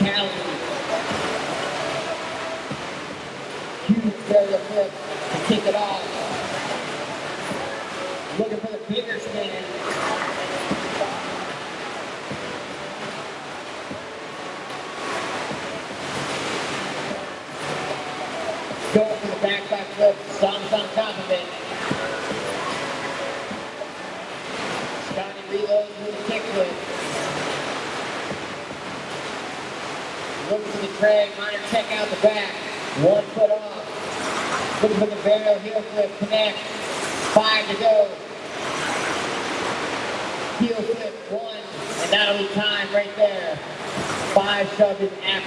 Callens. Huge belly flip to kick it off. Looking for the bigger stand. Going for the back backflip. Stomps on top of it. Scotty reloads with a kickflip. Looking for the drag, minor check out the back, 1 foot off. Looking for the barrel heel flip, connect, 5 to go. Heel flip, 1, and that'll be time right there. 5 shove is after.